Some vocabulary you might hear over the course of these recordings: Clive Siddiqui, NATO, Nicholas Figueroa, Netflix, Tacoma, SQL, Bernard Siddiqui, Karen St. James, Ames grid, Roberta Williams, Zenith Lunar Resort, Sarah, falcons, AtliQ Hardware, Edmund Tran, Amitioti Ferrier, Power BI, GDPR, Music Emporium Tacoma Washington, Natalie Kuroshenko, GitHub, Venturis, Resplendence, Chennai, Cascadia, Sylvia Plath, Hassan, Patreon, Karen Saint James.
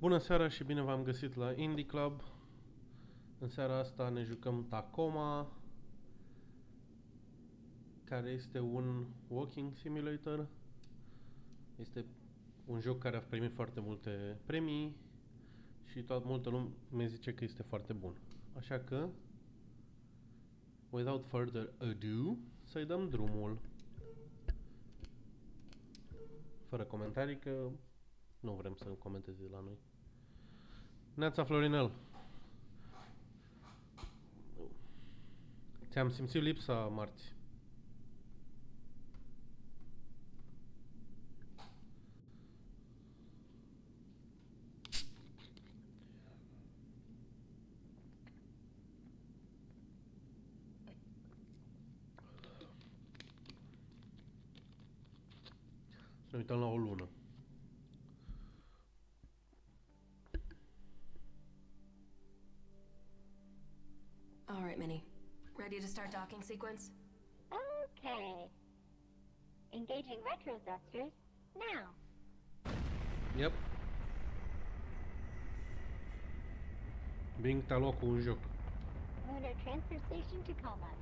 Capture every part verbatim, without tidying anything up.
Bună seara și bine v-am găsit la Indie Club. În seara asta ne jucăm Tacoma, care este un walking simulator. Este un joc care a primit foarte multe premii și toată multă lume zice că este foarte bun. Așa că, without further ado, să-i dăm drumul. Fără comentarii, că nu vrem să comenteze la noi. Neața, Florinel. Ți-am simțit lipsa marți. Să ne uităm la o lună. All right, Minnie. Ready to start docking sequence? Okay. Engaging retro thrusters now. Yep. Bing Taloc un joc. Lunar Transfer Station Tacoma.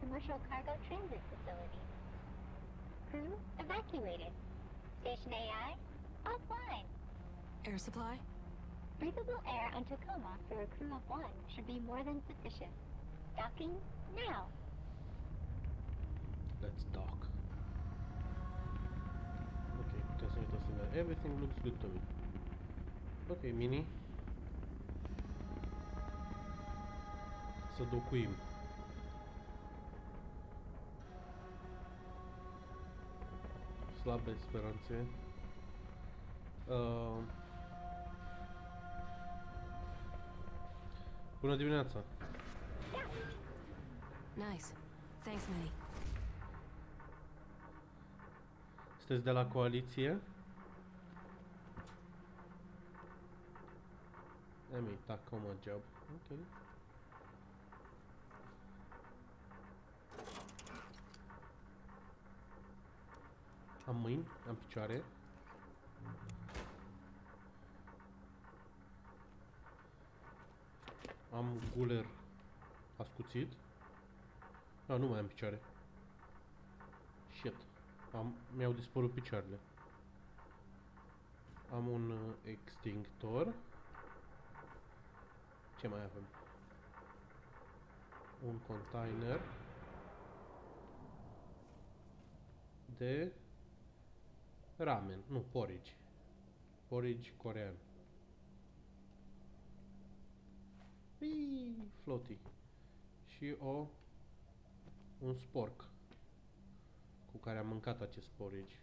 Commercial Cargo Transit Facility. Crew evacuated. Station A I offline. Air supply? Breathable air on Tacoma for a crew of one should be more than sufficient. Docking now. Let's dock. Okay, just need to see that everything looks good to me. Okay, Minnie. Să docuim. Slabe speranțe. Uh, Bună dimineața. Nice. Thanks, Minnie. Sunteți de la coaliție? Emi, Tacoma job. Ok. Am mâini, am picioare. Am guler ascuțit. Da, nu mai am picioare. Shit. Am, mi-au dispărut picioarele. Am un uh, extinctor. Ce mai avem? Un container de ramen, nu, porridge. Porridge corean. Iii, floti. Și o un sporc cu care am mâncat acest porridge.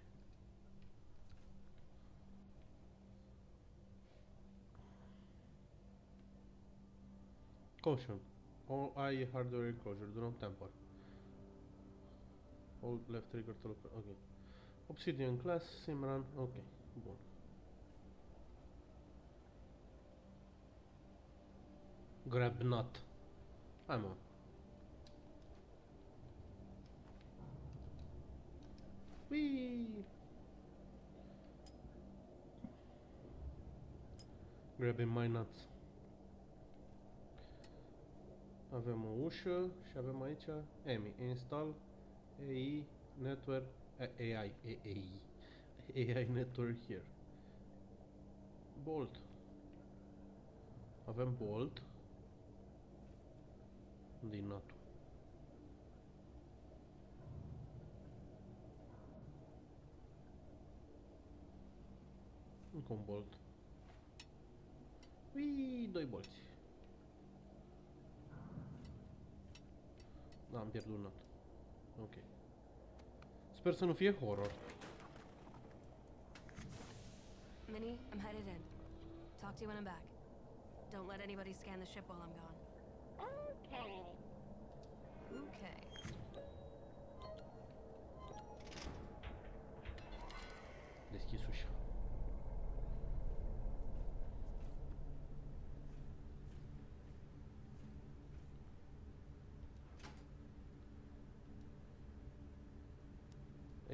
Caution. All eye hardware closure. Do not tamper. Hold left trigger to look. Ok. Obsidian class, Simran. Ok. Bun. Grab nut. Hai mă. Whee! Grabbing my nuts. Avem o ușă și avem aici Emi. Install A I Network A I A I A I Network here. Bolt. Avem Bolt din NATO. Încă un bolt. Uii, doi bolți. Da, am pierdut un nat. Ok. Sper să nu fie horror. Minnie, I'm headed in. Talk to you when I'm back. Don't let anybody scan the ship while I'm gone. Okay. Okay. Deschis ușa.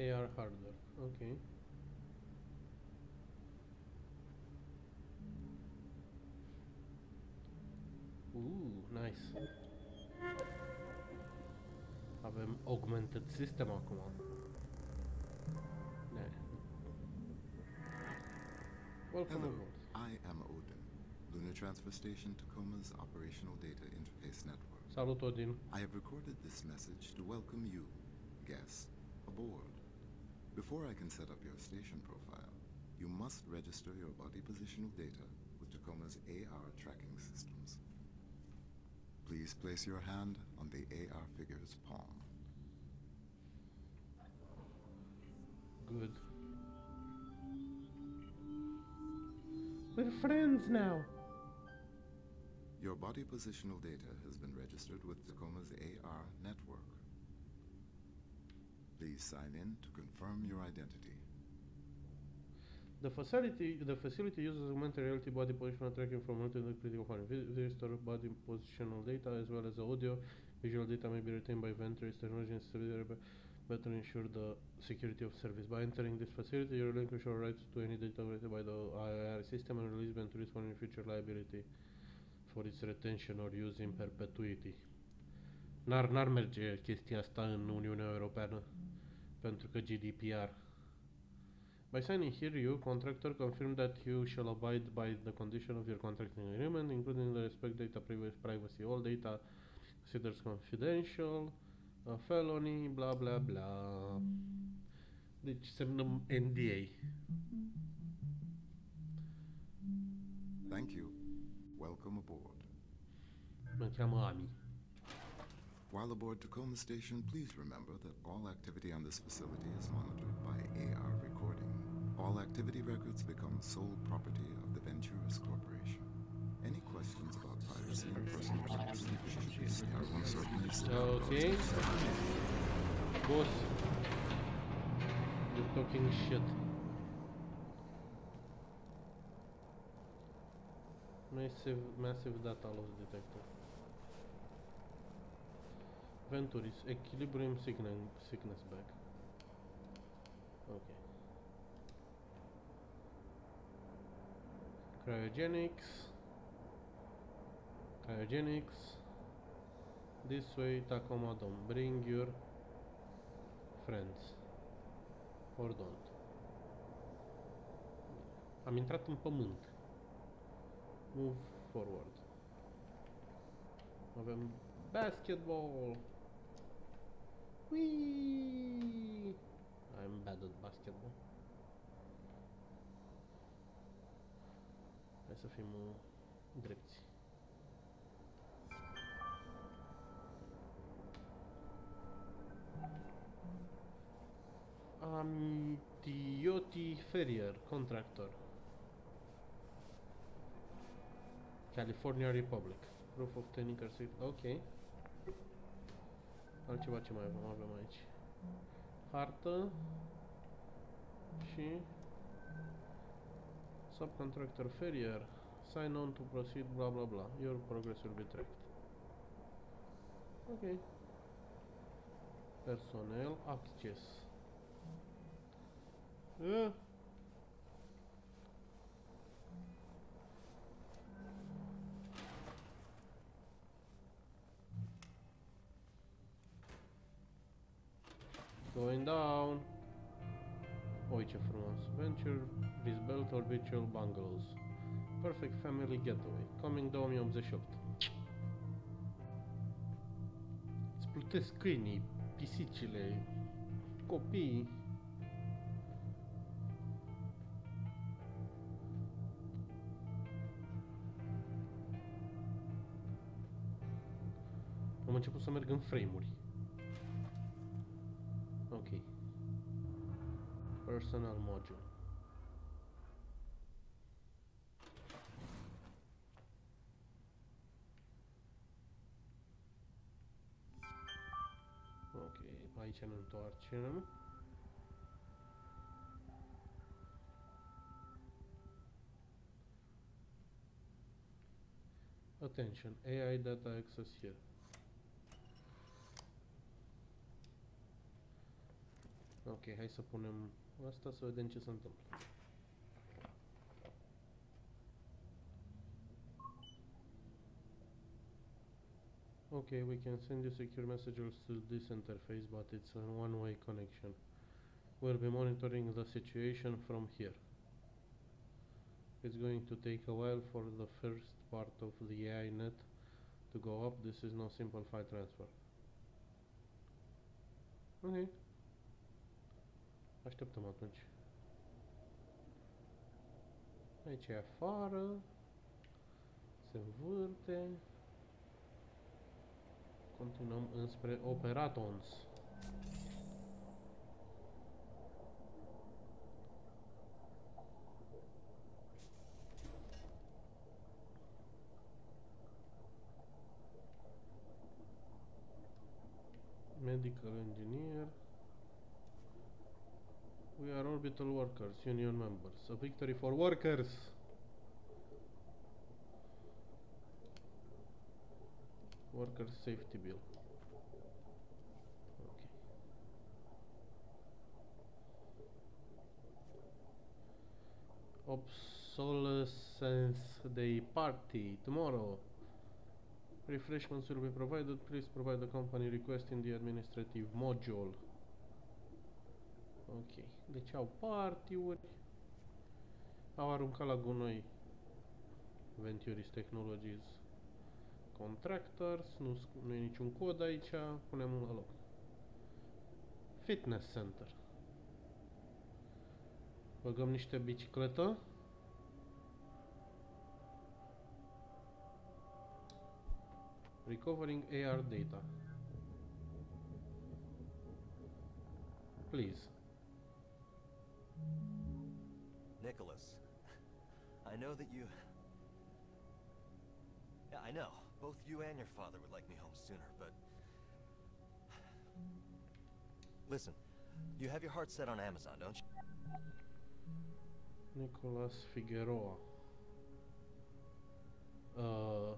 A R hardware. Okay. nice. Avem augmented system acum. Ne. Welcome Hello. Aboard. I am Odin, Lunar Transfer Station Tacoma's Operational Data Interface Network. Salut, Odin. I have recorded this message to welcome you, guests, aboard. Before I can set up your station profile, you must register your body positional data with Tacoma's A R tracking systems. Please place your hand on the A R figure's palm. Good. We're friends now. Your body positional data has been registered with Tacoma's A R network. Please sign in to confirm your identity. The facility the facility uses augmented reality body positional tracking from multiple critical points. Register body positional data as well as audio. Visual data may be retained by Venturis technology and to better ensure the security of service. By entering this facility, you relinquish your rights to any data related by the I R system and release Venturis for any future liability for its retention or use in perpetuity. N-ar, n-ar merge chestia asta în Uniunea Europeană, pentru că G D P R. By signing here, you, contractor, confirm that you shall abide by the condition of your contracting agreement, including the respect data privacy. All data considers confidential, a felony, bla bla bla. Deci semnăm N D A. Thank you. Welcome aboard. Mă cheamă Ami. While aboard Tacoma Station, please remember that all activity on this facility is monitored by A R recording. All activity records become sole property of the Venturis Corporation. Any questions about piracy or personal records should be stated uncertainly. Okay. Boss. You're talking shit. Massive, massive data loss detector. Venturis, equilibrium sickness back. Okay. Cryogenics. Cryogenics. This way, Tacoma Dome. Bring your friends. Or don't. Am intrat în pământ. Move forward. Avem basketball. Whee! I'm bad at basketball. Hai să fim uh, drepți. Amitioti Ferrier, contractor. California Republic. Proof of technical safety. Ok. Altceva ce mai avem, avem aici. Hartă și subcontractor Ferrier. Sign on to proceed, bla bla bla. Your progress will be tracked. Ok. Personnel access. Uh. Going down. Oi, ce frumos. Venture, Risbelt, Orbital Bungalows. Perfect family getaway. Coming două mii optzeci și opt. Îți plutesc câinii, pisicile, copiii. Am început să merg în frame-uri. Ok. Personal module. Ok, aici ne întoarcem. Attention, A I data access here. Ok, hai să punem asta să vedem ce se întâmplă. Okay, we can send you secure messages to this interface, but it's a one-way connection. We'll be monitoring the situation from here. It's going to take a while for the first part of the A I net to go up. This is no simple file transfer. Okay. Așteptăm atunci. Aici e afară. Se învârte. Continuăm înspre Operatons. Medical engineer. We are orbital workers, union members. A victory for workers! Workers safety bill. Okay. Obsolescence Day party tomorrow. Refreshments will be provided. Please provide the company request in the administrative module. Ok, deci au party-uri. Au aruncat la gunoi Venturis Technologies Contractors. Nu, nu e niciun cod aici. Punem la loc Fitness Center. Băgăm niște bicicletă. Recovering A R data. Please. Nicholas, I know that you... Yeah, I know. Both you and your father would like me home sooner, but... Listen, you have your heart set on Amazon, don't you? Nicholas Figueroa. Uh...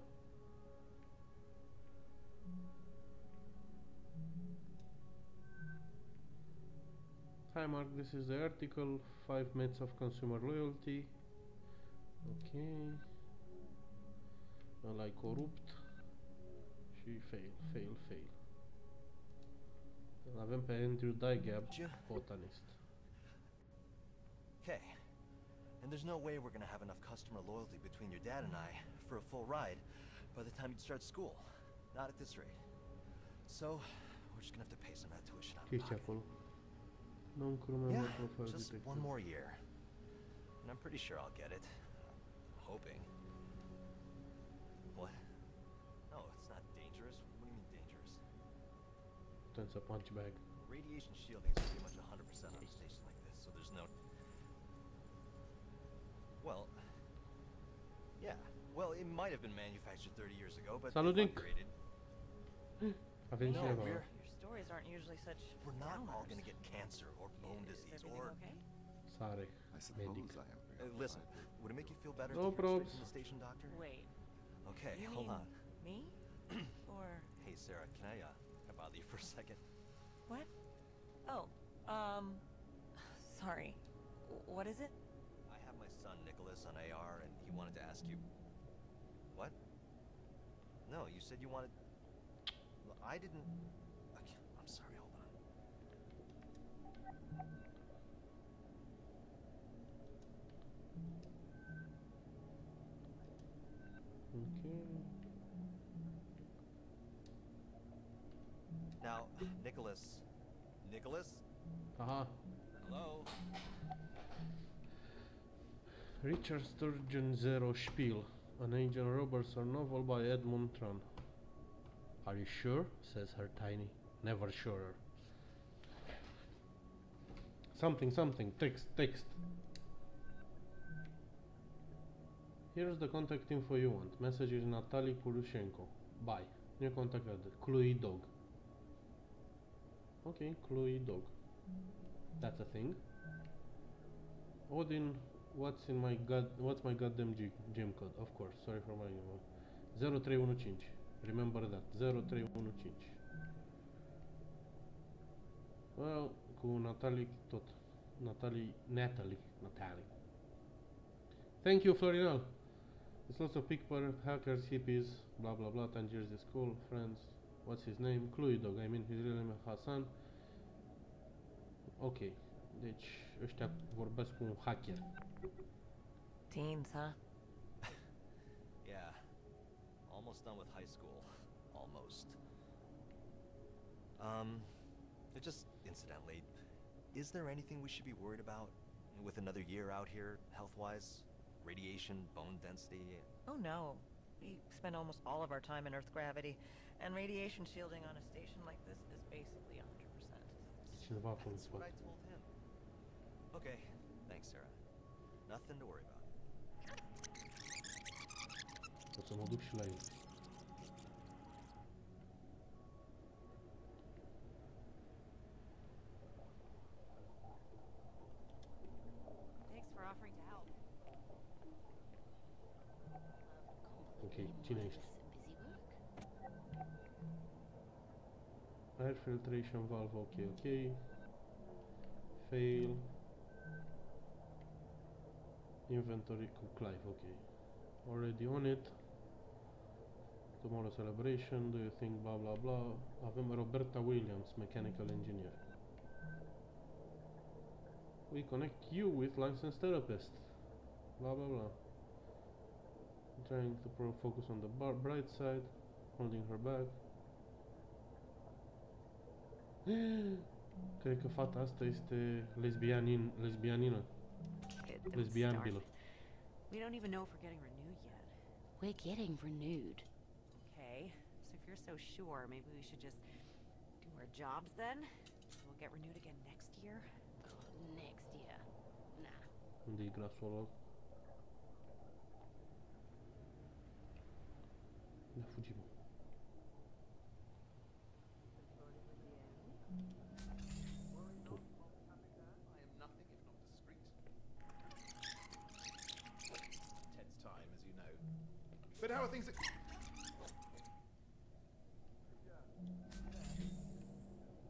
Hi Mark, this is the article, five myths of consumer loyalty. Okay. Ăla-i corupt. Și fail, fail, fail. Îl avem pe Andrew Dygab, botanist. Okay. And there's no way we're gonna have enough customer loyalty between your dad and I for a full ride by the time you start school. Not at this rate. So, we're just gonna have to pay some of that tuition out of pocket. Yeah, just one more year, and I'm pretty sure I'll get it. I'm hoping. What? No, it's not dangerous. What do you mean dangerous? That's a punch bag. Radiation shielding is pretty much one hundred percent on a station like this, so there's no... Well, yeah. Well, it might have been manufactured thirty years ago, but upgraded. I think no, we're... Stories aren't usually such. We're not all going to get cancer or bone disease or. Okay? Sorry. I suppose I am. Uh, listen, would it make you feel better no if you were straight from the station doctor? Wait. Okay, you hold on. Me? Or. Hey, Sarah, can I, uh, can I bother you for a second? What? Oh, um. Sorry. What is it? I have my son Nicholas on A R and he wanted to ask you. What? No, you said you wanted. Well, I didn't. Sorry, hold on. Okay. Now, Nicholas. Nicholas? Uh-huh. Hello? Richard Sturgeon Zero Spiel. An Agent Robertson novel by Edmund Tran. Are you sure? Says her tiny. Never sure. Something, something. Text, text. Here's the contact info you want. Message is Natalie Kuroshenko. Bye. New contact added. Chloe Dog. Okay, Chloe Dog. That's a thing. Odin, what's in my god? What's my goddamn gem code? Of course. Sorry for my email. zero three one five. Remember that. zero three one five. Well, cu Natalie tot. Natalie, Natalie, Natalie. Thank you, Florinel. There's lots of pickpocket hackers, hippies, blah blah blah. Tangiers the school, friends. What's his name? Cluey Dog. I mean, his real name is Hassan. Ok. Deci, ăștia vorbesc cu un hacker. Teens, huh? Yeah. Almost done with high school. Almost. Um, just incidentally, is there anything we should be worried about with another year out here, health-wise? Radiation, bone density? Oh no. We spend almost all of our time in Earth gravity, and radiation shielding on a station like this is basically one hundred percent. That's what I told him. Okay, thanks, Sarah. Nothing to worry about. O să mă duc și la el. Thanks for offering to help. Okay, cine ești? Air filtration valve, ok, ok. Fail. Inventory cu Clive, ok. Already on it. Tomorrow celebration, do you think, blah blah blah. Avem Roberta Williams, mechanical engineer. We connect you with licensed therapist. Blah blah blah. Trying to pro focus on the bar bright side, holding her back. Cred că fata asta este lesbianin, lesbianină. Lesbianbilă. We don't even know if we're getting renewed yet. We're getting renewed. Okay, so if you're so sure, maybe we should just do our jobs then. We'll get renewed again next year. God, next year. Nah. Unde e glasolog? Ne fugim. But how are things? Ah,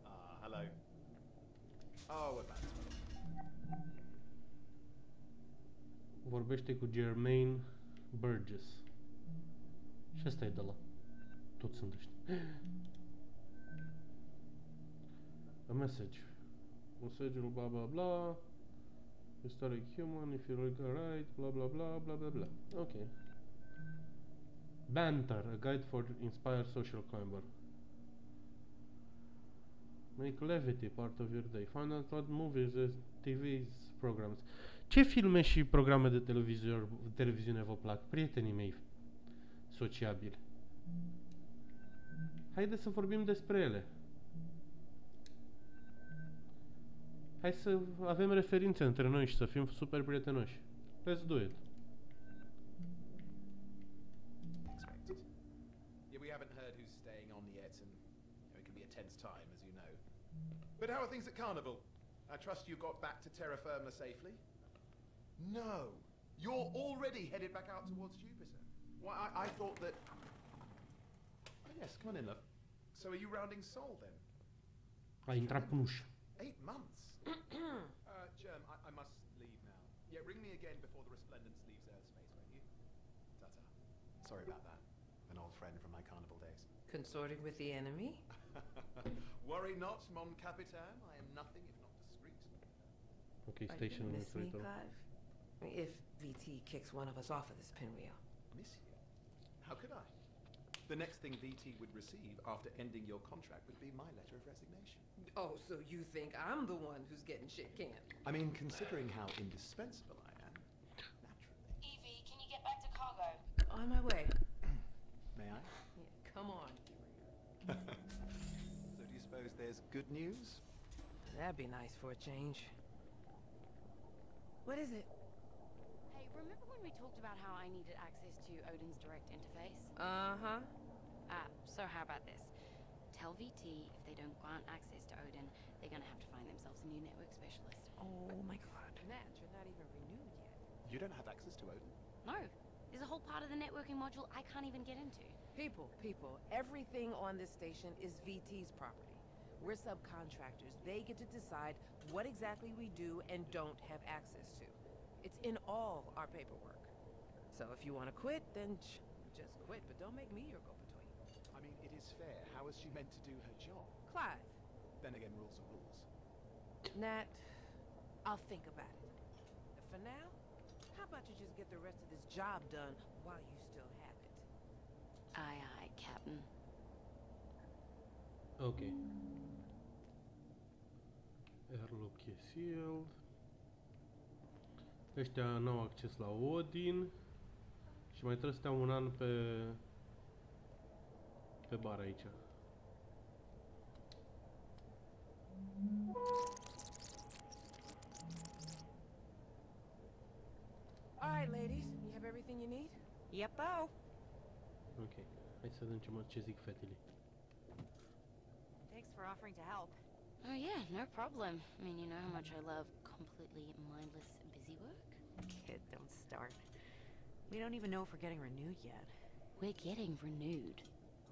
uh, hello. Oh, we're back. Vorbește cu Germaine Burgess. Și asta e de la. Tot sunt ăștia. A message. Mesajul bla bla bla. Historic human, if you look right, bla bla bla bla bla bla. Ok. Banter, a guide for inspired social climber. Make levity part of your day. Find out what movies, T V programs. Ce filme și programe de televizor, televiziune vă plac? Prietenii mei sociabili. Haideți să vorbim despre ele. Hai să avem referințe între noi și să fim super prietenoși. Let's do it. Tense time, as you know. But how are things at Carnival? I trust you got back to terra firma safely? No, you're already headed back out towards Jupiter. Why, I, I thought that... Oh yes, come on in, love. So are you rounding Sol, then? I intrapush. Eight months? uh, Germ, I, I must leave now. Yeah, ring me again before the Resplendence leaves airspace, won't you? Ta-ta. Sorry about that. An old friend from my Carnival days. Consorting with the enemy? Worry not, mon capitan. I am nothing if not discreet. Okay, station miss me, Clive? If V T kicks one of us off of this pinwheel. Miss you? How could I? The next thing V T would receive after ending your contract would be my letter of resignation. Oh, so you think I'm the one who's getting shit canned? I mean, considering how indispensable I am, naturally. Evie, can you get back to cargo? On my way. May I? Yeah, come on. So do you suppose there's good news? That'd be nice for a change. What is it? Hey, remember when we talked about how I needed access to Odin's direct interface? Uh-huh. Ah, so how about this? Tell V T if they don't grant access to Odin, they're gonna have to find themselves a new network specialist. Oh but my god. Matt, you're not even renewed yet. You don't have access to Odin? No. There's a whole part of the networking module I can't even get into. People, people, everything on this station is V T's property. We're subcontractors. They get to decide what exactly we do and don't have access to. It's in all our paperwork. So if you want to quit, then just quit, but don't make me your go-between. I mean, it is fair. How is she meant to do her job? Clive. Then again, rules are rules. Nat, I'll think about it. For now, how about you just get the rest of this job done while you still have it? Aye, aye, Captain. Okay. Airlock e sealed. Ăștia n-au acces la Odin. Și mai trebuie să stau un an pe... pe bar aici. Alright, ladies, you have everything you need? Yep. Ok, hai să vedem ce, mă, ce zic fetele. Thanks for offering to help. Oh yeah, no problem. I mean, you know how much I love completely mindless busy work? Kid, don't start. We don't even know if we're getting renewed yet. We're getting renewed.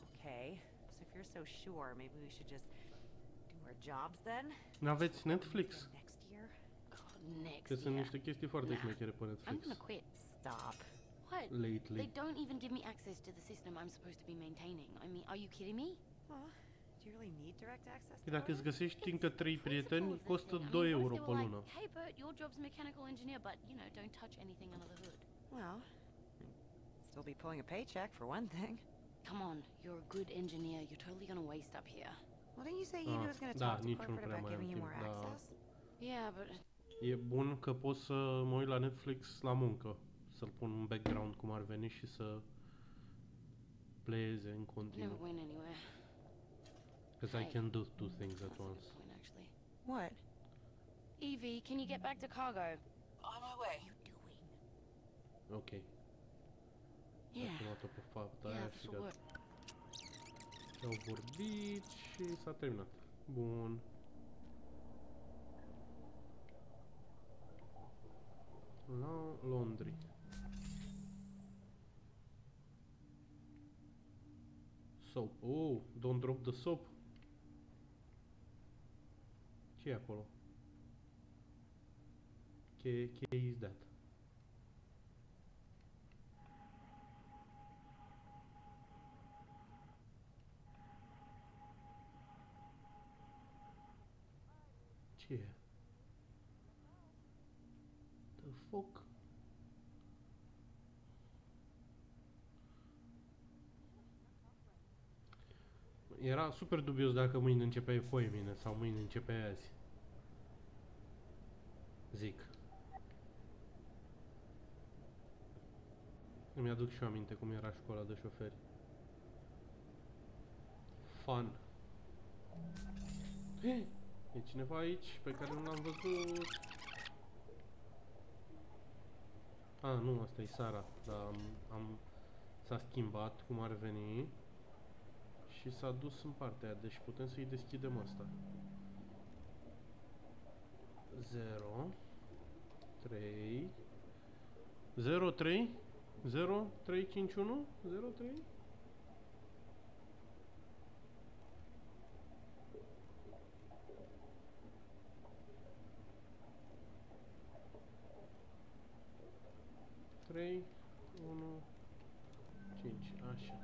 Okay, so if you're so sure, maybe we should just do our jobs then? N-aveți Netflix? Next year? Next year. Nah. I'm gonna quit. Stop. What? Lately. They don't even give me access to the system I'm supposed to be maintaining. I mean, are you kidding me? Huh? Do you really need direct access to it? If you find încă trei prieteni, costă doi euro pe lună. Hey Bert, your job's mechanical engineer, but you know, don't touch anything under the hood. Well, still be pulling a paycheck for one thing. Come on, you're a good engineer. You're totally gonna waste up here. What did you say you was gonna talk to corporate about giving you more access? Yeah, but e bun că pot să mă uit la Netflix la muncă, să-l pun în background cum ar veni și să playeze în continuu. Because I can do two things at once. What? Evie, can you get back to cargo? On my way. Ok. Yeah. Au vorbit și s-a terminat. Bun. La Londri. Soap. Oh, don't drop the soap. Ce e acolo? Ce, ce is that? Ce e? Foc. Era super dubios dacă mâine începe foimine sau mâine începe azi. Zic. Îmi aduc și eu aminte cum era școala de șoferi. Fun. E cineva aici pe care nu l-am văzut. A, ah, nu, asta e Sarah, dar am, am, s-a schimbat cum ar veni și s-a dus în partea aia, deci putem să-i deschidem asta. zero, trei, zero, trei, zero, trei, cinci, unu, zero, trei? trei, unu, cinci, așa.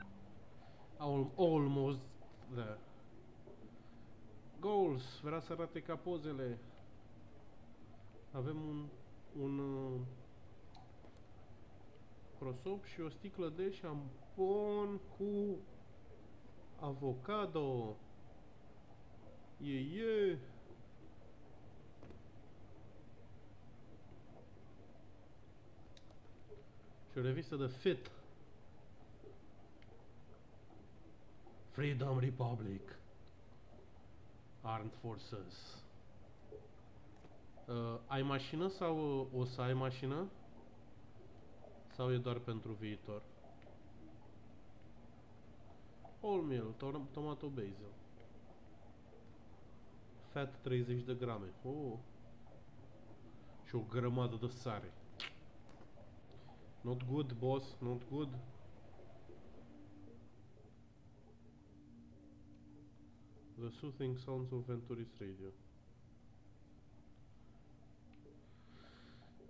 Almost there. Goals, vrea să arate ca pozele. Avem un, un uh, prosop și o sticlă de șampon cu avocado. Yeah, yeah. Și o revistă de Fit. Freedom Republic. Armed Forces. Uh, ai mașină sau o să ai mașină? Sau e doar pentru viitor? Oatmeal, tom tomato basil. Fat treizeci de grame. Oh. Și o grămadă de sare. Not good, boss, not good. The soothing sounds of Venturis radio.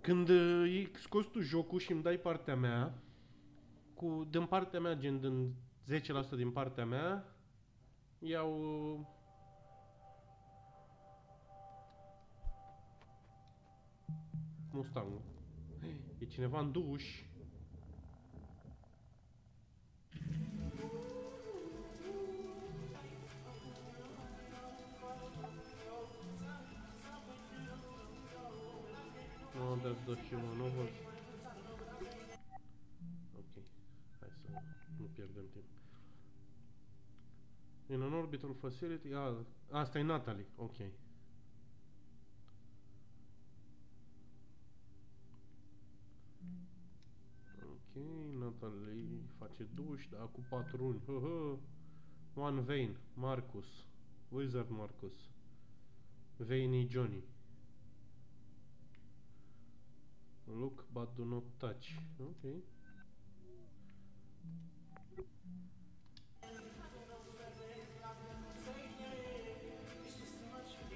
Când îi scoți tu jocul și îmi dai partea mea, cu, din partea mea, gen din zece la sută din partea mea, iau... Mustangul. E cineva în duș. No, that's the human over. Ok, hai să nu pierdem timp. In an orbital facility, ah, asta e Natalie, ok. Ok, Natalie face duș, da, cu patru luni. Wan Vayne, Marcus, Wizard Marcus, Vayne Johnny. Look, but do not touch. Ok.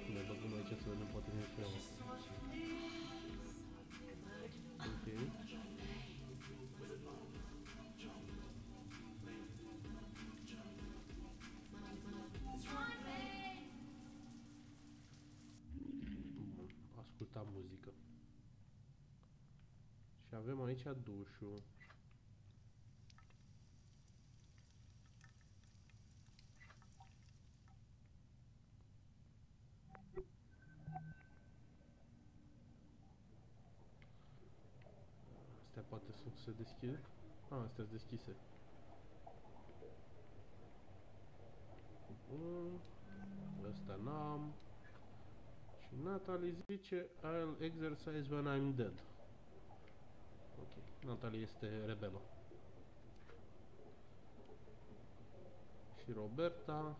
Ne băgăm aici să vedem, poate ne fiam. Ok. Ascultam muzică. Și avem aici dușul. Astea poate să se deschide. Ah, astea sunt deschise. Asta n-am. Și Natalie zice I'll exercise when I'm dead. Ok, Natalie este rebelă. Și Roberta,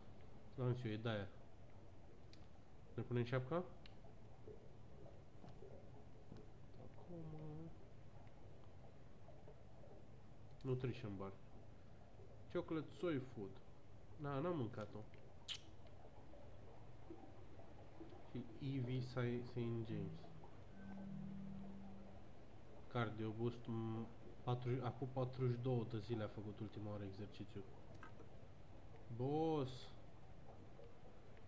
Lanțiu, e de-aia. Ne punem șapca? Tacoma. Nutrition bar. Chocolate soy food. Na, n-am mâncat-o. Și Evie Saint James. Cardio boost, acum patruzeci și două de zile a făcut ultima oară exercițiu. Boss!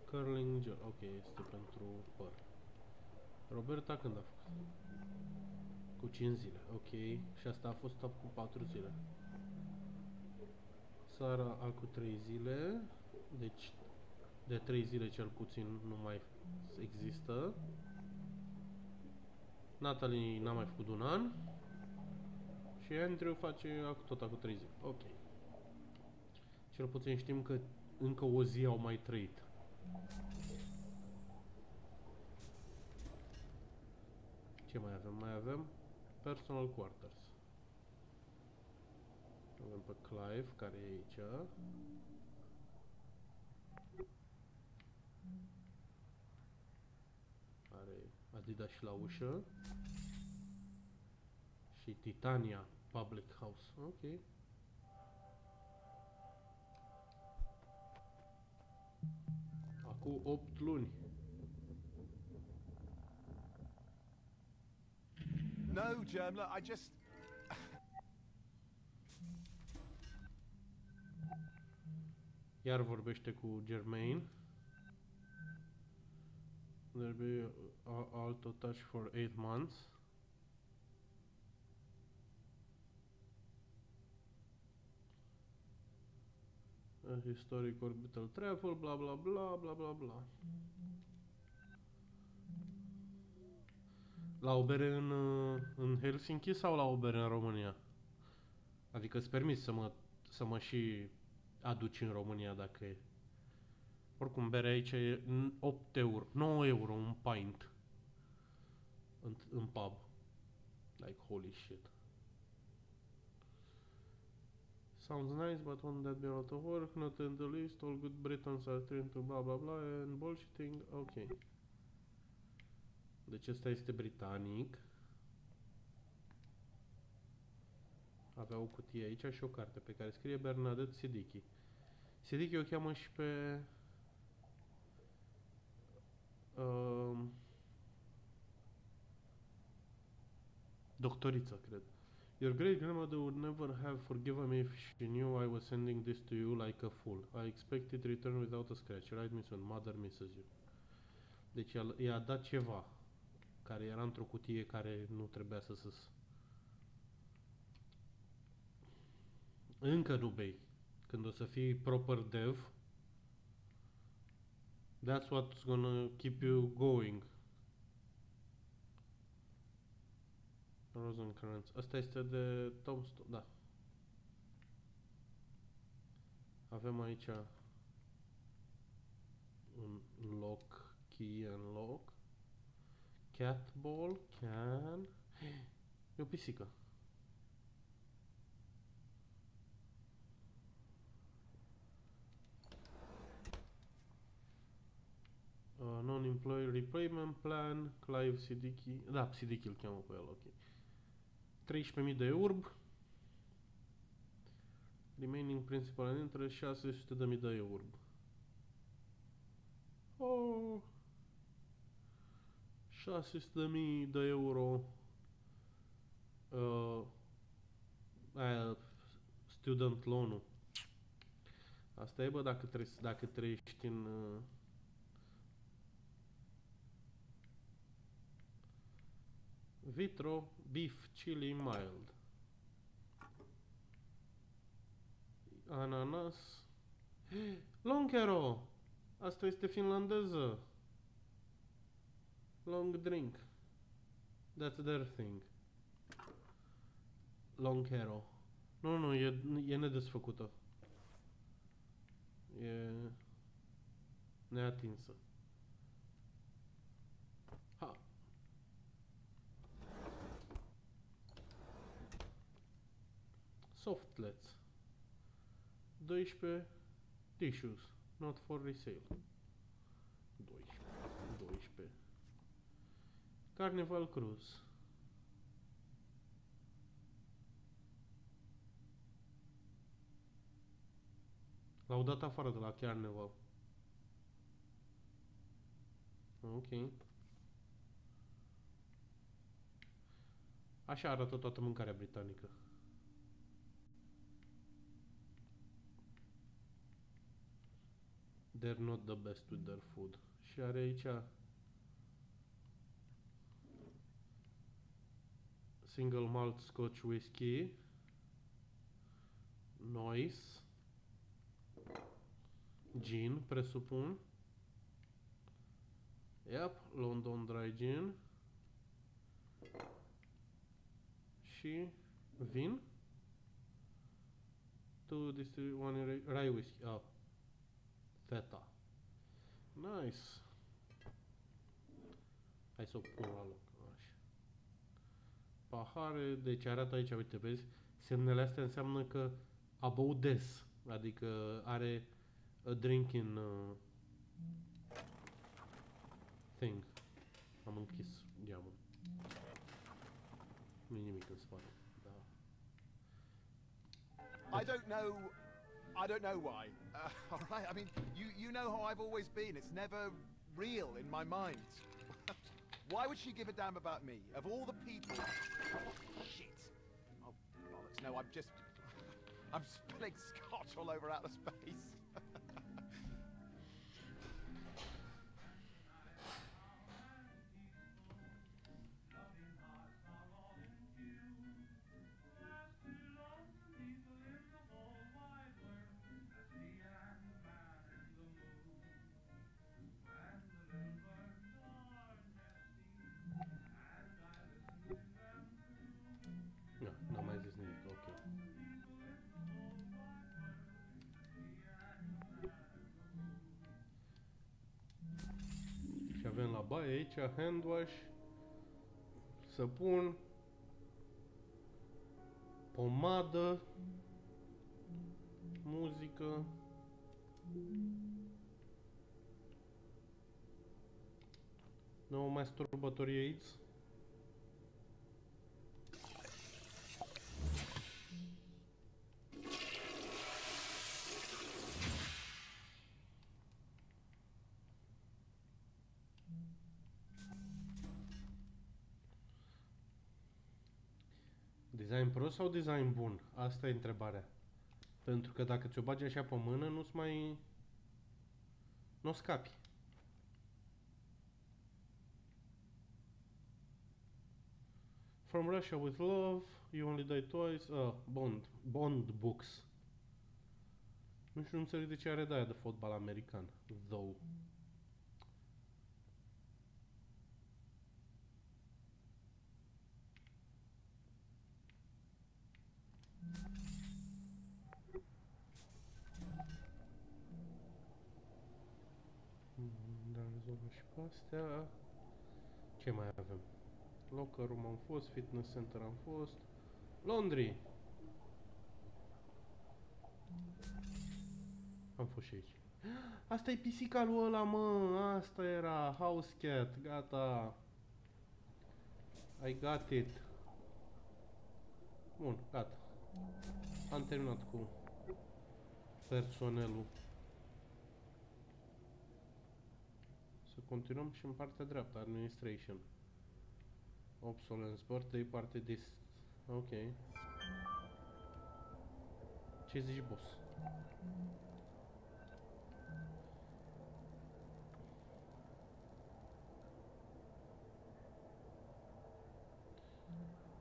Curling gel, ok, este pentru păr. Roberta când a făcut? Cu cinci zile, ok, și asta a fost cu patru zile. Sarah a cu trei zile, deci de trei zile cel puțin nu mai există. Natalie n-a mai făcut un an. Și Andrew face tot acum trei zile. Ok. Cel puțin știm că încă o zi au mai trăit. Ce mai avem? Mai avem personal quarters. Avem pe Clive, care e aici. Are Adidas și la ușă. Și Titania Public House. Ok. Acum opt luni. No, Germ, look, I just... Iar vorbește cu Germaine. There'll be auto touch for eight months. A historic orbital travel, bla bla bla bla bla bla. La o bere în, în Helsinki sau la o bere în România? Adică îți permis să mă, să mă și aduci în România dacă e. Oricum, bere aici e opt euro, nouă euro un pint în, în pub. Like, holy shit. Sounds nice, but won't that be out of work? Not in the list, all good Britons are turned to bla bla bla and bullshitting. Ok. Deci ăsta este britanic. Avea o cutie aici și o carte pe care scrie Bernard Siddiqui. Siddiqui o cheamă și pe... Uh, Doctorița, cred. Your great grandmother would never have forgiven me if she knew I was sending this to you like a fool. I expected return without a scratch. Right, Miss One. Mother misses you. Deci i-a dat ceva care era într-o cutie care nu trebuia să se... Încă nu bei. Când o să fii proper dev, that's what's gonna keep you going. Rosen Currents. Asta este de Tombstone, da. Avem aici un lock, key and lock. Cat ball, can. E o pisică. Uh, Non-employee repayment plan, Clive Siddiqui. Da, Siddiqui îl cheamă pe el, ok. treisprezece mii de urb. Remaining principal and interest șase sute de mii de urb. Oh, șase sute de mii de euro. Uh, aia, student loan-ul. Asta e, bă, dacă, tre dacă trăiești în... Uh, Vitro, beef, chili, mild. Ananas. Lonkero! Asta este finlandeză. Long drink. That's their thing. Lonkero. Nu, nu, e, e nedesfăcută. E neatinsă. Ha! Softlets. Doisprezece tissues, not for resale. Doisprezece. doisprezece. Carnival Cruise. L-au dat afară de la Carnival. Ok. Așa arată toată mâncarea britanică. They're not the best with their food. Și are aici single malt scotch whisky, noise, gin, presupun. Yep, London dry gin. Și vin. Two distilled, one rye whisky. Ah. Feta. Nice. Hai să o pun la loc. Așa. Pahare. Deci arată aici, uite, vezi? Semnele astea înseamnă că a băut des. Adică are a drinking uh, thing. Am închis geamul. Nu-i nimic în spate. Da. I don't know... I don't know why. Uh, all right, I mean, you you know how I've always been. It's never real in my mind. Why would she give a damn about me? Of all the people. Oh, shit. Oh, bollocks. No, I'm just I'm spilling scotch all over outer space. Baie aici, hand wash, săpun, pomadă, muzică, no masturbatory aids. Design prost sau design bun? Asta e întrebarea. Pentru că dacă ți-o bagi așa pe mână, nu-ți mai... nu scapi. From Russia with Love, You Only Die Twice, uh, Bond, Bond Books. Nu știu, nu înțeleg de ce are de aia de fotbal american, though. Dar rezolvă și pe astea. Ce mai avem? Locker room am fost, fitness center am fost, laundry. Am fost și aici. Asta e pisica lui ăla, mă! Asta era house cat, gata. I got it. Bun, gata. Am terminat cu personelul. Să continuăm și în partea dreaptă, administration. Obsolence birthday, parte dis. Ok. Ce zici, boss?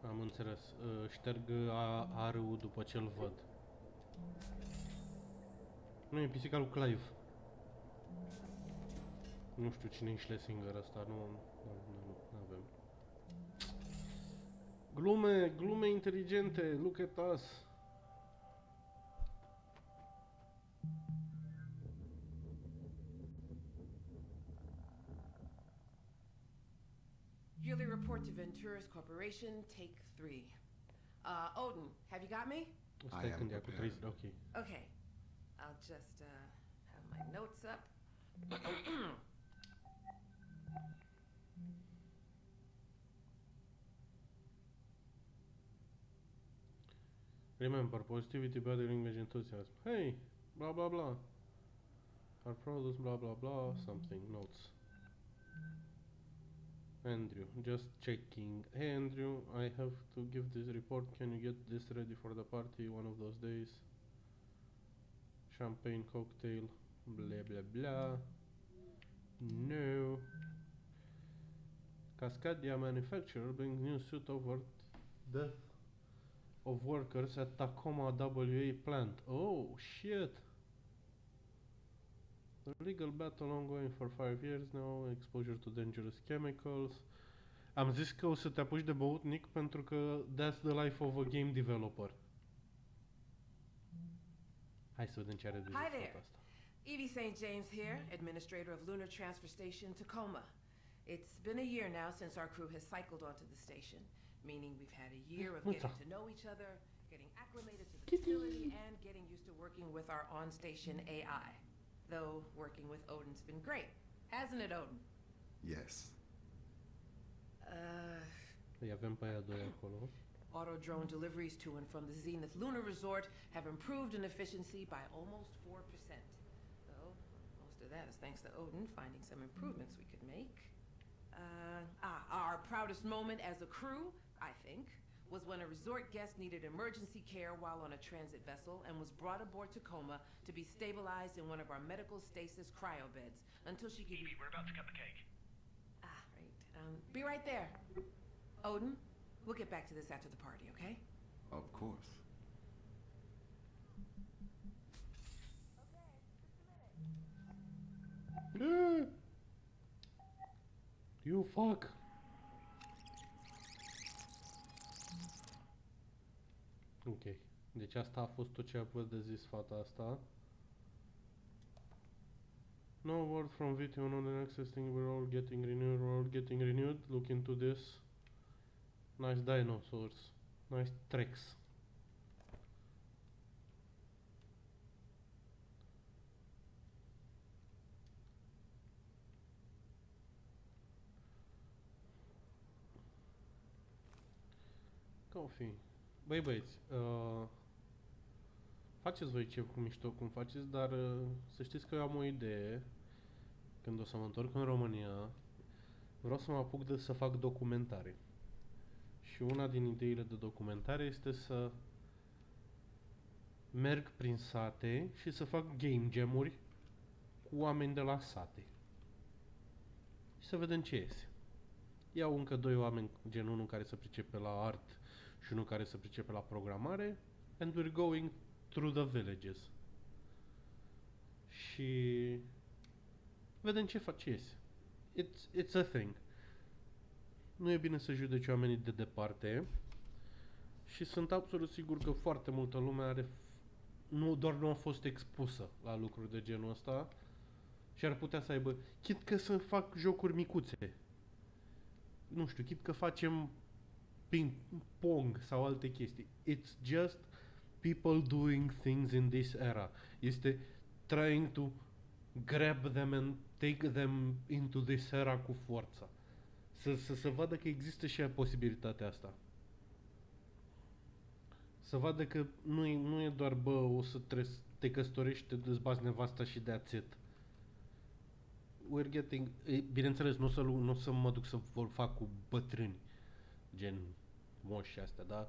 Am înțeles. Șterg A R-ul după ce-l văd. Nu, e pisica lui Clive. Nu știu cine-i Schlesinger ăsta, nu, nu avem. Glume, glume inteligente, look at us. Yearly report to Venturis Corporation, take three. Uh, Odin, have you got me? I am prepared. Okay. Okay. I'll just uh, have my notes up. Remember, positivity, body language, enthusiasm. Hey, blah blah blah. Our products, blah blah blah, something, notes. Andrew, just checking. Hey Andrew, I have to give this report. Can you get this ready for the party one of those days? Champagne cocktail, blah blah blah. No. Cascadia manufacturer brings new suit over death of workers at Tacoma W A plant. Oh shit! The legal battle ongoing for five years now, exposure to dangerous chemicals. Am zis că o să te apuci de băut, Nick, pentru că that's the life of a game developer. Hai să vedem ce are de zis tot asta. Evie Saint James here, administrator of Lunar Transfer Station, Tacoma. It's been a year now since our crew has cycled onto the station, meaning we've had a year of getting to know each other, getting acclimated to the facility, and getting used to working with our on-station A I. Though working with Odin's been great, hasn't it, Odin? Yes. Uh, auto drone deliveries to and from the Zenith Lunar Resort have improved in efficiency by almost four percent. Though most of that is thanks to Odin finding some improvements we could make. Uh, ah, our proudest moment as a crew, I think, was when a resort guest needed emergency care while on a transit vessel and was brought aboard Tacoma to be stabilized in one of our medical stasis cryo beds until she could... Evie, we're about to cut the cake. Ah, right. Um, be right there. Odin, we'll get back to this after the party, okay? Of course. Okay, just a minute. You fuck. Ok, deci asta a fost tot ce a putut de zis fata asta. No word from video, no the next thing, we're all getting renewed, we're all getting renewed, look into this. Nice dinosaurs, nice tricks. Coffee. Băi băieți, uh, faceți voi ce cu mișto cum faceți, dar uh, să știți că eu am o idee. Când o să mă întorc în România, vreau să mă apuc de să fac documentare. Și una din ideile de documentare este să merg prin sate și să fac game jam-uri cu oameni de la sate. Și să vedem ce iese. Iau încă doi oameni, gen unul care se pricepe la art și unul care se pricepe la programare. And we're going through the villages. Și vedem ce fac, ce iese. It's, it's a thing. Nu e bine să judeci oamenii de departe. Și sunt absolut sigur că foarte multă lume are... Nu, doar nu a fost expusă la lucruri de genul ăsta. Și ar putea să aibă... Chit că să fac jocuri micuțe. Nu știu, chit că facem ping-pong sau alte chestii. It's just people doing things in this era. Este trying to grab them and take them into this era cu forța. Să, să, să vadă că există și posibilitatea asta. Să vadă că nu e, nu e doar, bă, o să te căsătorești, te dezbați nevasta și de that's it. We're getting... Bineînțeles, nu o să, n-o să mă duc să fac cu bătrâni, gen moși astea, dar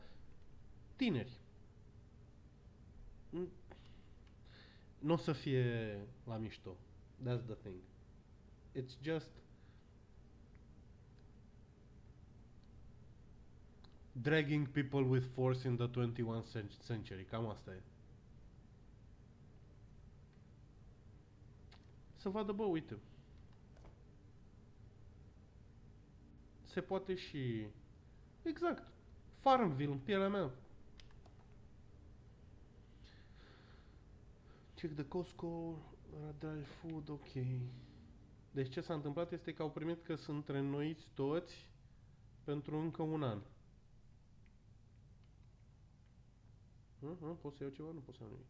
tineri. Nu o să fie la mișto. That's the thing. It's just... dragging people with force in the twenty-first century. Cam asta e. Să vadă, bă, uite. Se poate și... Exact. Farmville, în pielea mea. Check the Costco, dry food, ok. Deci ce s-a întâmplat este că au primit că sunt reînnoiți toți pentru încă un an. Nu, nu, pot să iau ceva? Nu pot să iau nimic.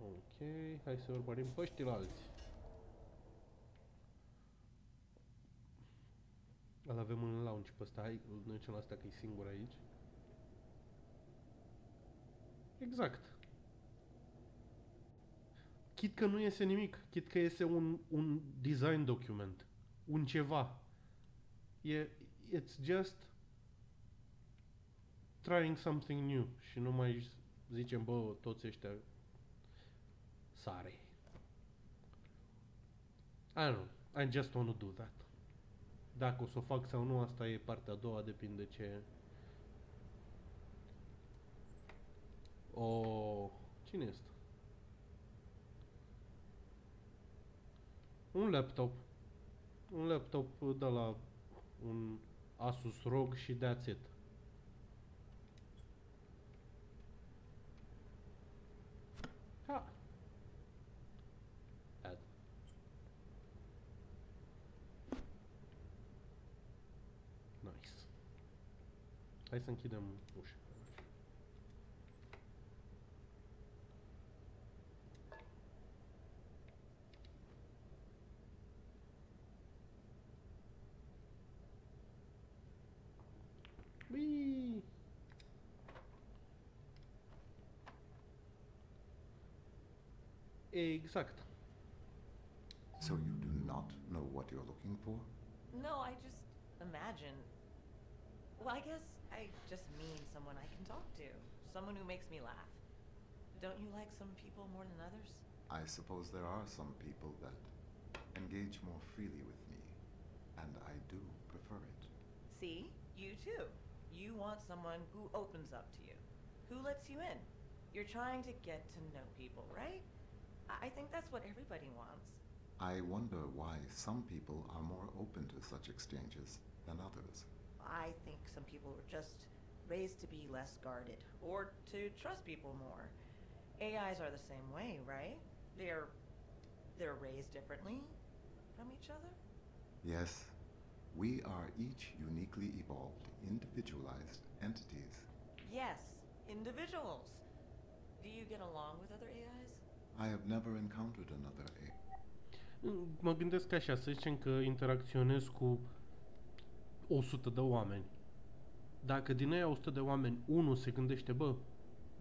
Ok, hai să urmărim pe ăștia la alții. Îl avem în lounge pe ăsta, hai, îl ducem la ăsta că e singur aici. Exact. Chit că nu iese nimic, chit că iese un, un design document, un ceva. E, it's just... trying something new și nu mai zicem, bă, toți ăștia sorry. I don't know, I just want to do that. Dacă o să o fac sau nu, asta e partea a doua, depinde ce... O... Cine este? Un laptop. Un laptop de la un Asus R O G și that's it. Ha! Ad. Nice. Hai să închidem ușa. Bii! Exact. So you do not know what you're looking for? No, I just imagine. Well, I guess I just mean someone I can talk to. Someone who makes me laugh. Don't you like some people more than others? I suppose there are some people that engage more freely with me. And I do prefer it. See? You too. You want someone who opens up to you. Who lets you in. You're trying to get to know people, right? I think that's what everybody wants. I wonder why some people are more open to such exchanges than others. I think some people are just raised to be less guarded, or to trust people more. A Is are the same way, right? They're... they're raised differently from each other? Yes. We are each uniquely evolved, individualized entities. Yes, individuals. Do you get along with other A Is? I have never encountered another A I. Mă gândesc așa, să zicem că interacționez cu o sută de oameni. Dacă din aia o sută de oameni, unul se gândește, bă,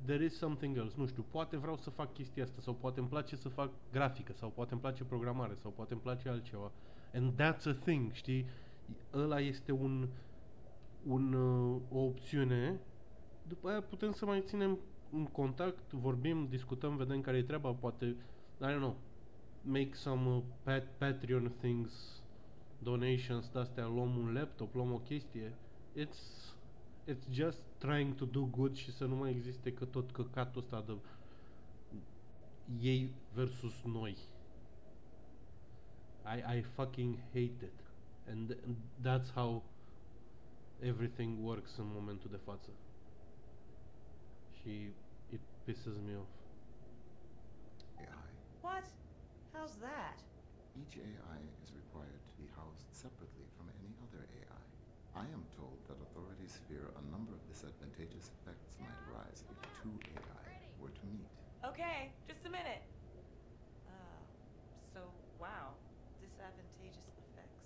there is something else, nu știu, poate vreau să fac chestia asta, sau poate îmi place să fac grafică, sau poate îmi place programare, sau poate îmi place altceva. And that's a thing, știi? Ăla este un, un, o opțiune. După aia putem să mai ținem în contact, vorbim, discutăm, vedem care e treaba, poate, I don't know, make some pat Patreon things, donations, de-astea, luăm un laptop, luăm o chestie. It's, it's just trying to do good și să nu mai existe că tot căcatul ăsta de ei versus noi. I, I fucking hate it. And that's how everything works în momentul de față. Și it pisses me off. A I. What? How's that? Each A I is required to be housed separately from any other A I. I am told that authorities fear a number of disadvantageous effects might arise if two A I were to meet. Okay, just a minute. Uh, so, wow. Disadvantageous effects.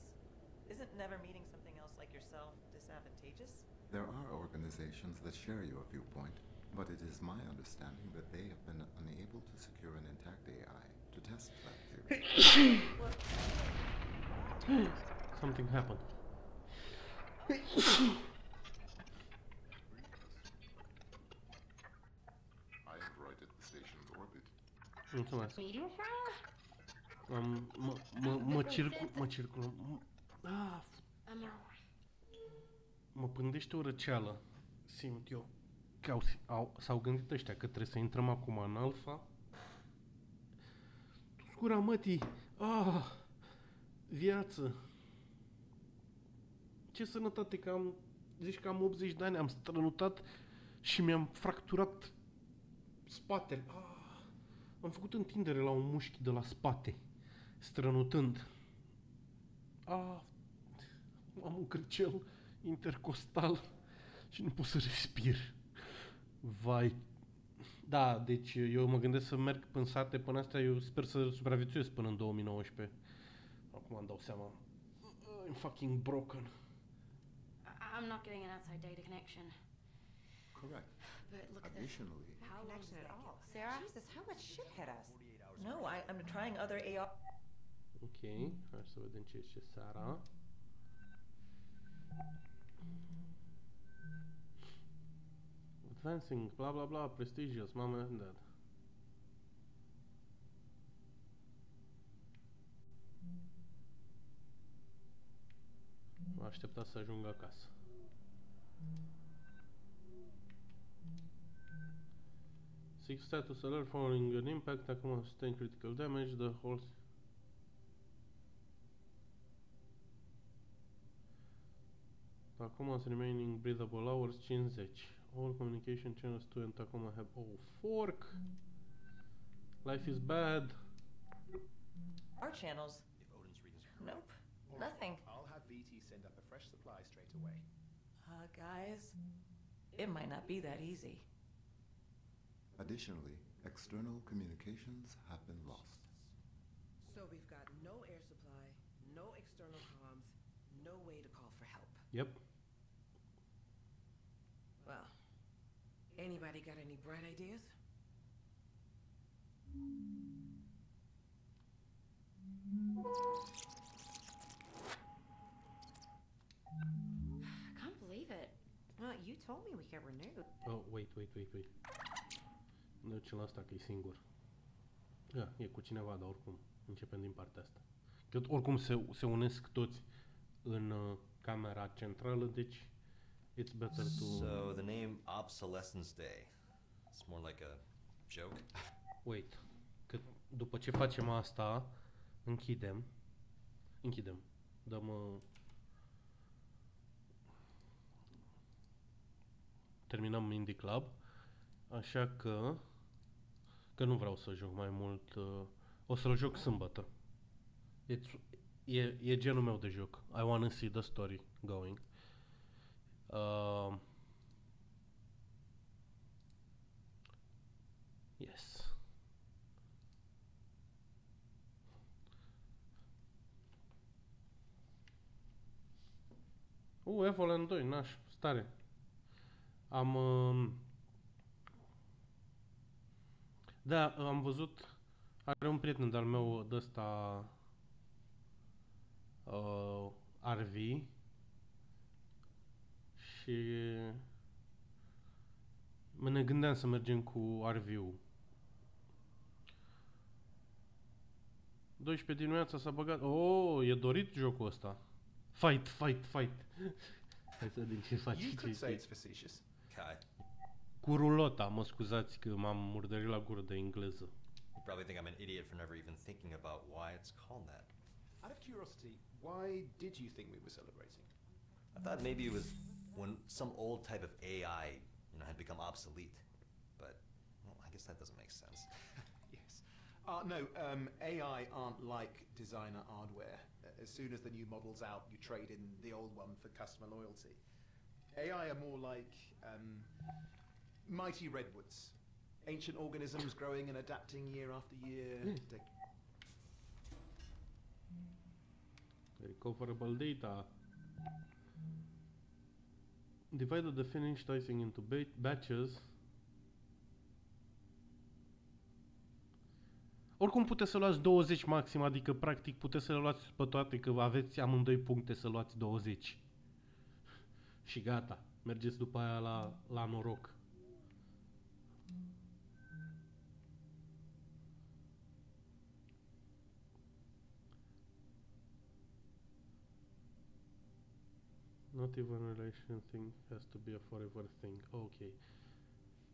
Isn't never meeting something else like yourself disadvantageous? There are organizations that share your viewpoint, but it is my understanding that they have been unable to secure an intact A I to test that theory. Something happened. I have arrived at the station's orbit. Mulțumesc. Um, mă circul, mă circul. Ah, mă pândește o răceală. Simt eu că au, au, s-au gândit ăștia că trebuie să intrăm acum în alfa. Scura mătii. Ah, viață. Ce sănătate că am, zici că am optzeci de ani, am strănutat și mi-am fracturat spatele. Ah, am făcut întindere la un mușchi de la spate. Strănutând. Ah, am un crăcel intercostal și nu pot să respir. Vai. Da, deci eu mă gândesc să merg până sate, până astea, eu sper să supraviețuiesc până în două mii nouăsprezece. Acum îmi dau seama. I'm fucking broken. I'm not getting an outside data connection. Correct. But look at this. How connection at all? Sarah? Jesus, how much shit hit us? No, I, I'm trying other A R. Okay, hai să vedem ce este Sarah. Advancing, bla bla bla, prestigious, mama and dad. M-a așteptat să ajung acasă. Six status alert following an impact, acum sustain critical damage, the whole... Tacoma's remaining breathable hours cincizeci. All communication channels two and Tacoma have all fork. Life is bad. Our channels. If Odin's readings are correct. Nope. All nothing. Right. I'll have V T send up a fresh supply straight away. Uh, guys, it might not be that easy. Additionally, external communications have been lost. So we've got no air supply, no external comms, no way to call for help. Yep. Well, anybody got any bright ideas? I can't believe it. Well, you told me we could renew. Oh, wait, wait, wait, wait. Ne ducem la asta că e singur. Da, e cu cineva, dar oricum începem din partea asta. Că oricum se, se unesc toți în uh, camera centrală, deci it's better to... So the name Obsolescence Day. It's more like a joke. Wait, că după ce facem asta, închidem. Închidem. Dăm... Uh, terminăm Indie Club. Așa că... Că nu vreau să joc mai mult. Uh, o să-l joc sâmbătă. It's, e, e genul meu de joc. I wanna see the story going. Uh, yes. Uh, Evoland doi, naș, stare. Am... Uh, Da, am văzut, are un prieten de-al meu de ăsta, uh, R V. Și mă ne gândeam să mergem cu R V-ul. douăsprezece dimineața s-a băgat. Oh, e dorit jocul ăsta. Fight, fight, fight. Hai să vedem ce faci. Cu rulota, mă scuzați că m-am murdărit la gură de engleză. You probably think I'm an idiot for never even thinking about why it's called that. Out of curiosity, why did you think we were celebrating? I thought maybe it was when some old type of A I, you know, had become obsolete. But, well, I guess that doesn't make sense. Yes. Uh, no, um, A I aren't like designer hardware. As soon as the new model's out, you trade in the old one for customer loyalty. A I are more like um, mighty redwoods. Ancient organisms growing and adapting year after year. Recoverable data. Divided the finished icing into ba batches. Oricum puteți să luați douăzeci maxim, adică practic puteți să le luați pe toate, că aveți amândoi puncte să luați douăzeci. Și gata, mergeți după aia la, la noroc. Not even a relation thing has to be a forever thing. Okay.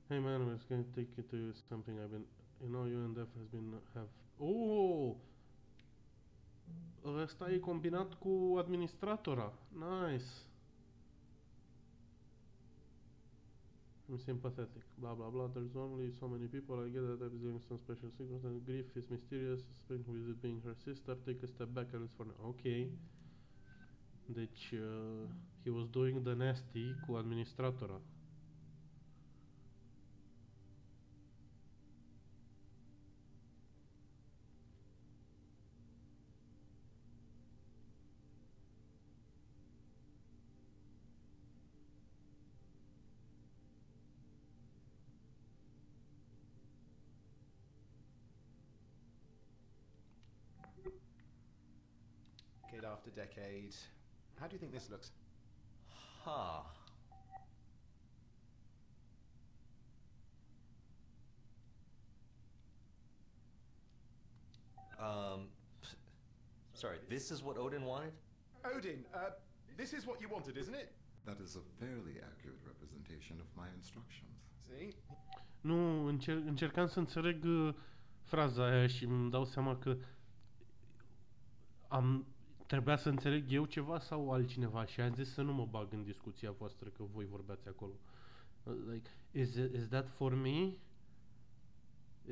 Hey man, I was going to take you to something I've been... You know, you and F has been... have... Oh! Ăsta e combinat cu administratora. Nice! I'm sympathetic. Blah, blah, blah. There's only so many people. I get that I'm doing some special secrets and grief is mysterious. Spring with it being her sister. Take a step back and it's for now. Okay. Deci... Uh, he was doing the nasty cu administratora. Decade after decade. How do you think this looks? Huh. Um, sorry, this is what Odin wanted? Odin, uh, this is what you wanted, isn't it? That is a fairly accurate representation of my instructions. See? Nu, încer încercam să înțeleg uh, fraza aia și îmi dau seama că am... Trebuia să înțeleg eu ceva sau altcineva și am zis să nu mă bag în discuția voastră, că voi vorbeați acolo. Like, is, is that for me?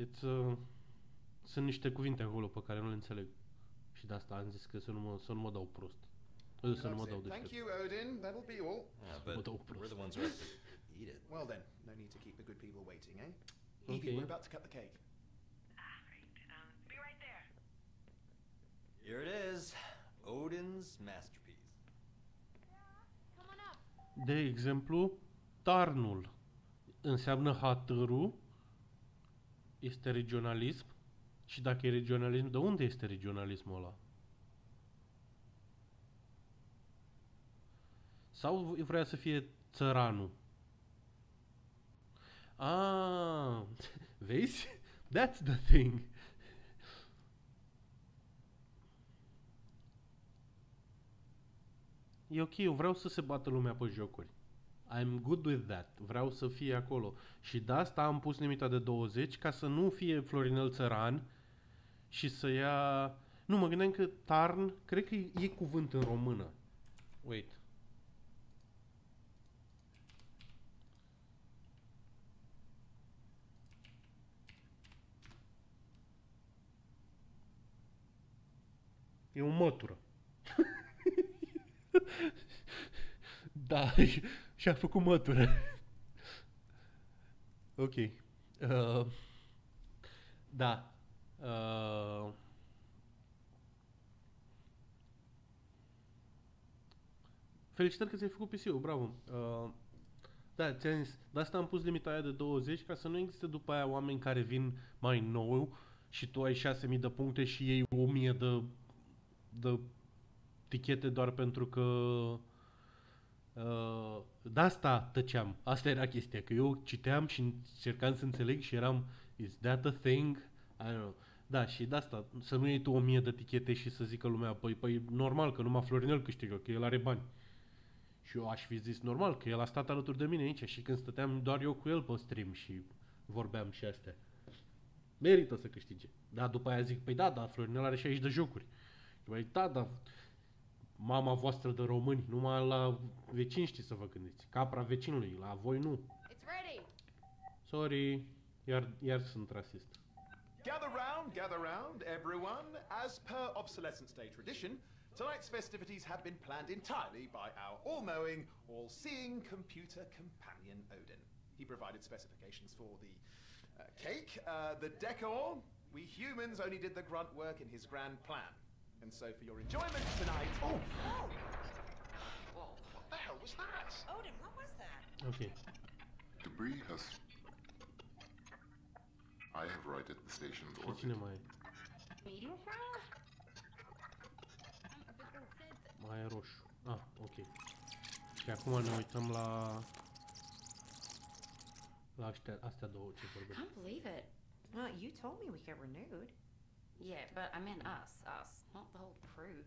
It's, uh, sunt niște cuvinte acolo pe care nu le înțeleg. Și de asta am zis că să nu mă, să nu mă dau prost. Să nu mă dau deștept. Thank you, Odin. That'll be all. Mă dau prost. Well then, no need to keep the good people waiting, eh? Evie, we're about to cut the cake. Be right there. Here it is. Odin's masterpiece. De exemplu, tarnul înseamnă hatârul, este regionalism, și dacă e regionalism, de unde este regionalismul ăla? Sau vrea să fie țăranul? Ah, vezi? That's the thing. E ok, eu vreau să se bată lumea pe jocuri. I'm good with that. Vreau să fie acolo. Și de asta am pus limita de douăzeci, ca să nu fie Florinel țăran și să ia... Nu, mă gândeam că tarn, cred că e cuvânt în română. Wait. E o mătură. Da, și-a făcut mătură. Ok. Uh, da. Uh, felicitări că ți-ai făcut P C-ul, bravo. Uh, da, ți-am zis, de asta am pus limita aia de douăzeci, ca să nu existe după aia oameni care vin mai nou și tu ai șase mii de puncte și ei o mie de, de tichete doar pentru că uh, de asta tăceam. Asta era chestia, că eu citeam și încercam să înțeleg și eram is that a thing? I don't know. Da, și de asta, să nu iei tu o mie de tichete și să zică lumea, păi, păi normal că numai Florinel câștigă, că el are bani. Și eu aș fi zis normal că el a stat alături de mine aici și când stăteam doar eu cu el pe stream și vorbeam și astea. Merită să câștige. Dar după aia zic, păi da, da, Florinel are șaizeci de jocuri. Și păi da, da, mama voastră de români, numai la vecini știți să vă gândiți. Capra vecinului, la voi nu. Sorry, iar, iar sunt rasist. Gather round, gather round, everyone. As per Obsolescence Day tradition, tonight's festivities have been planned entirely by our all-knowing, all-seeing computer companion Odin. He provided specifications for the uh, cake, uh, the decor. We humans only did the grunt work in his grand plan. And so for your enjoyment tonight... Oh! Oh. Whoa. What the hell was that? Odin, what was that? Okay. Debris has... I have righted the station's orbit. Meeting from? Mai e roșu. Ah, ok. Și acum ne uităm la la astea, astea două ce vorbesc. I can't believe it. Well, you told me we got renewed. Yeah, but I meant us, us, not the whole crew.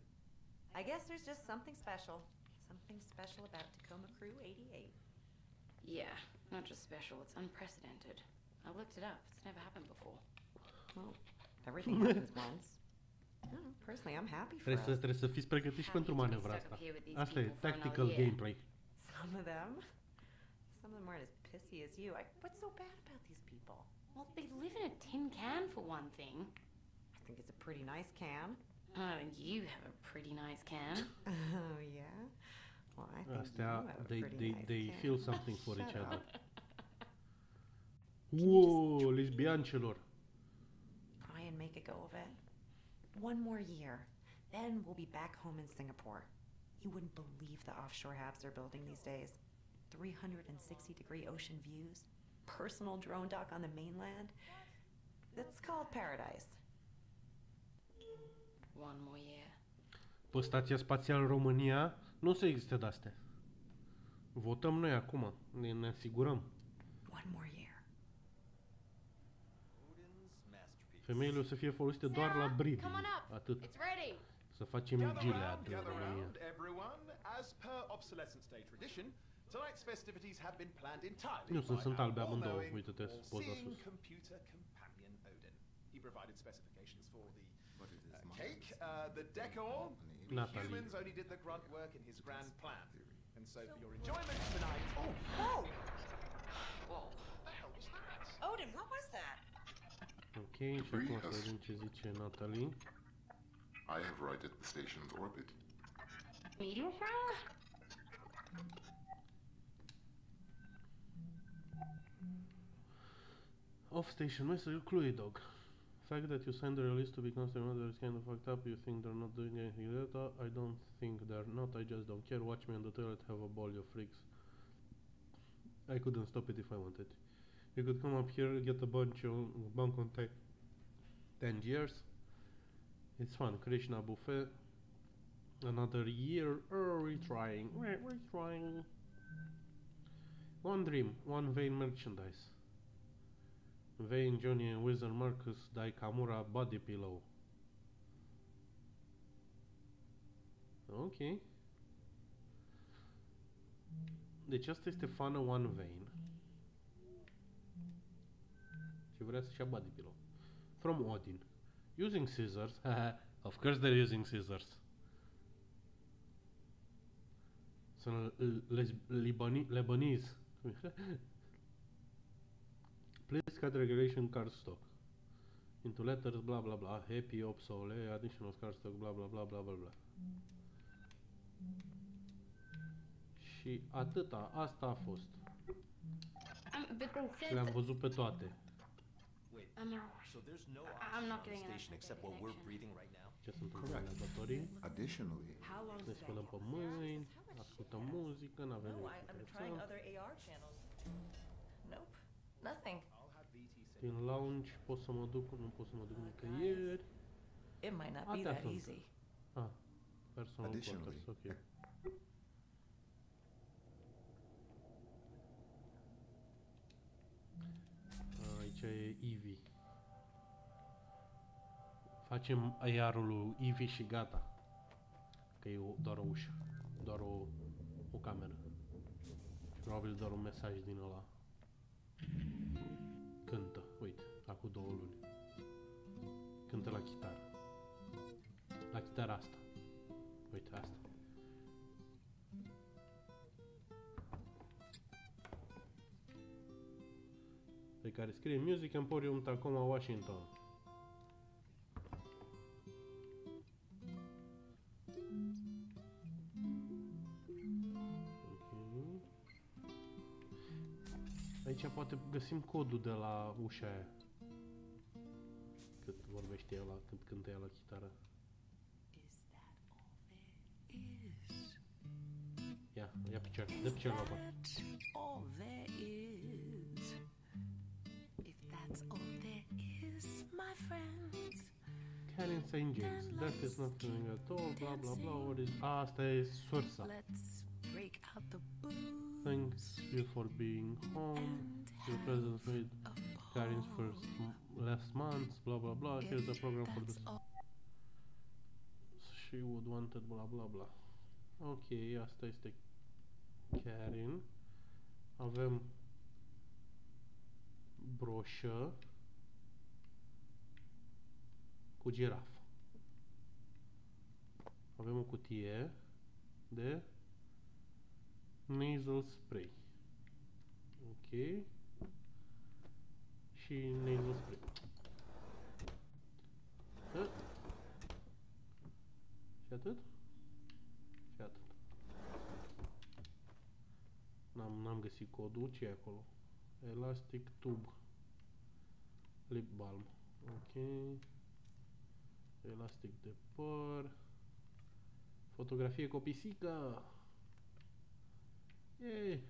I guess there's just something special. Something special about Tacoma Crew eighty-eight. Yeah, not just special, it's unprecedented. I looked it up. It's never happened before. Well, everything happens once. Personally, I'm happy for us. Trebuie să fiți pregătiți pentru manevra asta. Asta e tactical gameplay. Some of them, some of them aren't as pissy as you. Like, what's so bad about these people? Well, they live in a tin can for one thing. I think it's a pretty nice can. Oh, and you have a pretty nice can. Oh yeah. Well, I think you have a pretty nice can. They they feel something for each other. Whoa, lesbiancelor. Try and make a go of it. One more year, then we'll be back home in Singapore. You wouldn't believe the offshore haves they're building these days. three hundred sixty degree ocean views, personal drone dock on the mainland. That's called paradise. One more year. Pe stația spațială România nu o să existe de-astea. Votăm noi acum, ne, ne asigurăm. One more year. Femeile o să fie folosite doar la breeding, atât. Să facem gilea de România. Nu sunt, sunt albe amândouă, uite-te, poza sus. Natalie. Ok, și acum să vedem ce zice Natalie. I have righted the station's orbit. Off station message, Cluey dog. Fact that you signed the release to be considered is kind of fucked up. You think they're not doing anything like that? I don't think they're not. I just don't care. Watch me on the toilet. Have a ball, you freaks. I couldn't stop it if I wanted. You could come up here, get a bunch of bank on ten years. It's fun. Krishna buffet. Another year. Oh, we're trying. We're, we're trying. One dream. Wan Vayne merchandise. Vayne, Johnny, and Wizard Marcus Daikamura body pillow. Okay. Deci asta este fana Wan Vayne. Și vrea să-și ia body pillow. From Odin. Using scissors. Of course they're using scissors. Sunt Lebanese. Please cut regulation cardstock. Into letters, bla bla bla. Happy, obsolete, additional cardstock, bla bla bla bla bla bla. Și atâta. Asta a fost. Le-am văzut pe toate. I'm not. So there's no I'm not getting station except what we're breathing right now. Correct. Additionally, how long does that last? Ascultăm muzică, n-avem nimic. I'm trying other A R channels. Nope. Nothing. Din lounge pot să mă duc, nu pot să mă duc nicăieri. It might not be that easy. Ah. Personal additionally. Quarters. Okay. Aici e Evie. Facem aiarul lui Evie și gata. Că e o, doar o ușă. Doar o, o cameră. Probabil doar un mesaj din ăla. Cântă, uite, acum două luni. Cântă la chitară. La chitară asta. Uite, asta. Pe care scrie Music Emporium Tacoma Washington. Okay. Aici poate găsim codul de la ușa aia. Cât vorbește ea la, cât cântă ea la chitară. Ia, ia picioare, dă picioare la bani. Karen Saint James, that is nothing at all, bla bla bla, what is... A, asta e sursa. Thanks you for being home, your presence made Karen's first last month, bla bla bla, here's the program for this. She would wanted bla bla bla. Ok, asta este Karen. Avem broșă cu girafă. Avem o cutie de nasal spray. Ok. Și nasal spray. Atât. Și atât. Și atât. N-am găsit codul. Ce e acolo? Elastic tube. Lip balm. Ok. Elastic de păr. Fotografie cu o pisică. Yay!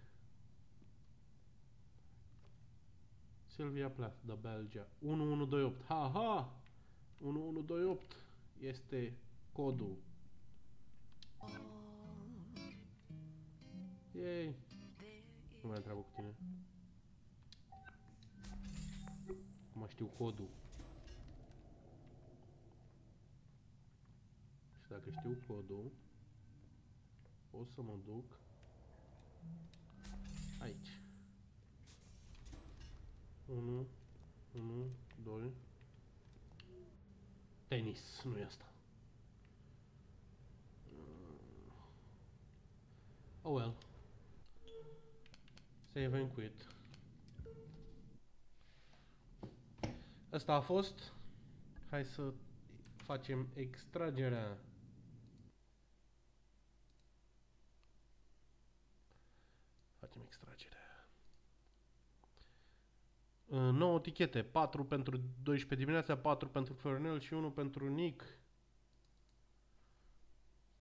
Sylvia Plath, da Belgia. unu unu doi opt. Ha-ha! unu unu doi opt este codul. Yay! Nu mai am treabă cu tine. Acum știu codul. Și dacă știu codul, o să mă duc aici. unu, unu, doi. Tenis, nu e asta. Oh well. Save and quit. Asta a fost. Hai să facem extragerea. Facem extragerea. nouă tichete. patru pentru doisprezece dimineața, patru pentru Florinel și unu pentru Nick.